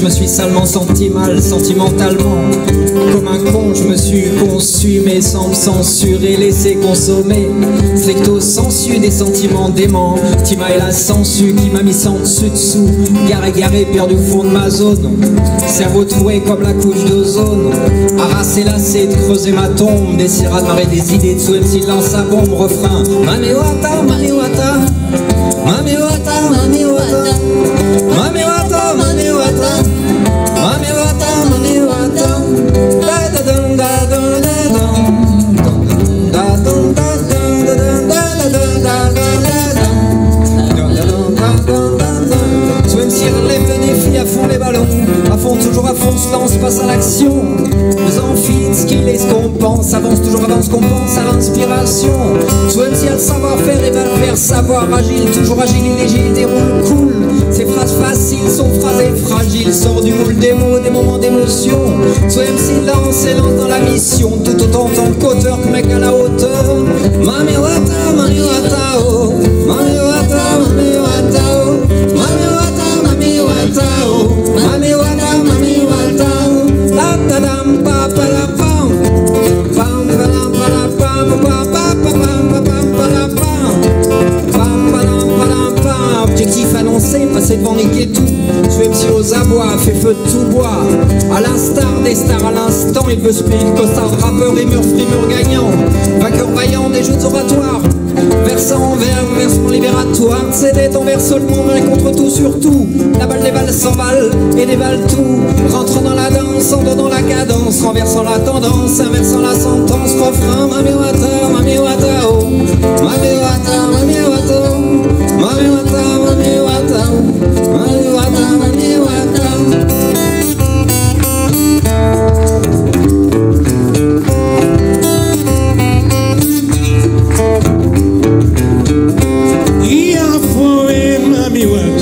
je me suis salement senti mal, sentimentalement. Comme un con, je me suis consumé sans me censurer, laissé consommer. Slecto sensu des sentiments déments. Tima est la sensu qui m'a mis sans dessus-dessous. Garé, garé, perdu au fond de ma zone. Cerveau troué comme la couche d'ozone. Harassé, lassé de creuser ma tombe. Des sirades, marées, des idées de sous le silence à bombe. Refrain. Mamewata, Mamewata. Mamewata, Mamewata. Mamewata, Mamewata. Mamewata, Mamewata. Passe à l'action, faisant fit ce qu'il est, ce qu'on pense, avance toujours, avance, qu'on pense à l'inspiration. Soit-il savoir-faire et mal-faire, savoir agile, toujours agile, illégile, déroule cool. Ces phrases faciles sont phrasées fragiles, sort du moule des mots, des moments d'émotion. Soit-il silence et lance dans la mission, tout autant en tant qu'auteur que mec à la hauteur. Mamewata, Mamewata, oh, Mamewata, Mamewata, oh, Mamewata, Mamewata, oh, Mamewata, Mamewata. Objectif annoncé, passer devant les guétous. Tu es psy aux abois, fait feu de tout bois. À l'instar des stars, à l'instant, il veut split, costard, rappeur et mur frimeur gagnant. Vainqueur vaillant des jeux oratoires. Versant en verre, versant libératoire. Cédé ton verre seulement, mais contre tout, surtout. La balle des balles s'emballe et déballe tout. Rentrant dans la danse, en donnant la cadence. Renversant la tendance, inversant la sentence. Refrain, Mamewata, Mamewata, oh. Mamewata, Mamewata, oh. Mamewata, Mamewata, oh. Mamewata, Mamewata, oh.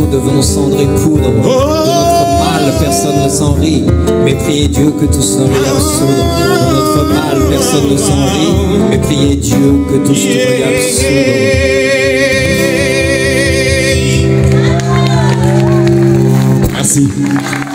Nous devenons cendre et poudre de notre mal, personne ne s'en rit. Mais priez Dieu que tout se regarde soudre. Pour notre mal, personne ne s'en rit. Mais priez Dieu que tout se regarde soudre. Merci.